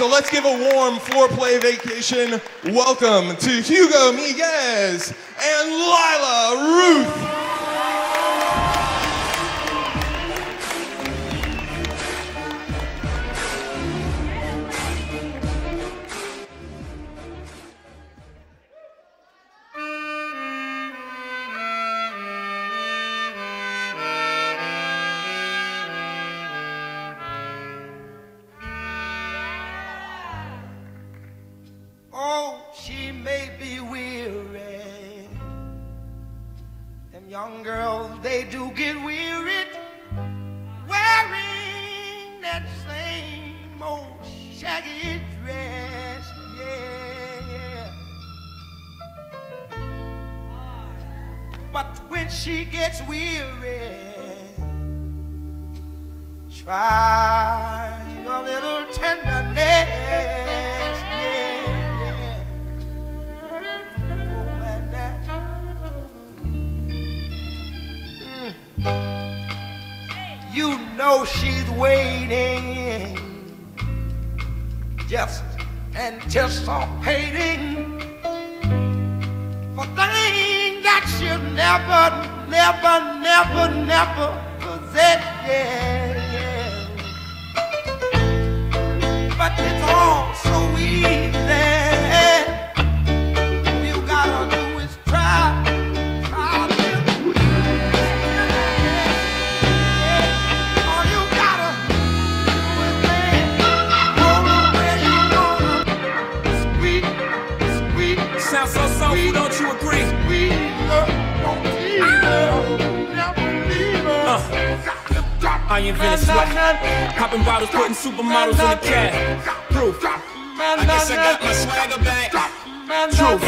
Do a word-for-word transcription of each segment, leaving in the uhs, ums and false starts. so let's give a warm Floor Play Vacation welcome to Hugo Miguez and Lyla Ruth. She may be weary. Them young girls, they do get weary wearing that same old shaggy dress. Yeah, but when she gets weary, try a little tenderness. You know she's waiting, just anticipating for things that she'll never, never, never, never possess. Yeah, yeah. But it's all so easy. All you gotta do is try. I invented sweat, popping bottles, putting supermodels in a cab. Proof, I guess I got my swagger back. Truth,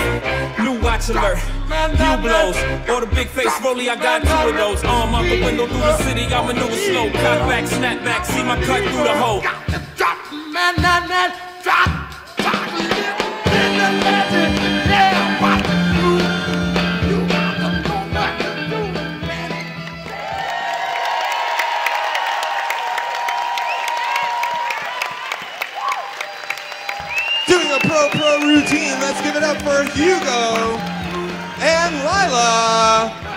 new watch alert, new blows, or the big face rollie, I got two of those. Arm out the window through the city, I maneuver slow. Cut back, snap back, see my cut through the hole. Man, man, man, drop, drop, drop, drop. Pro Pro routine. Let's give it up for Hugo and Lyla.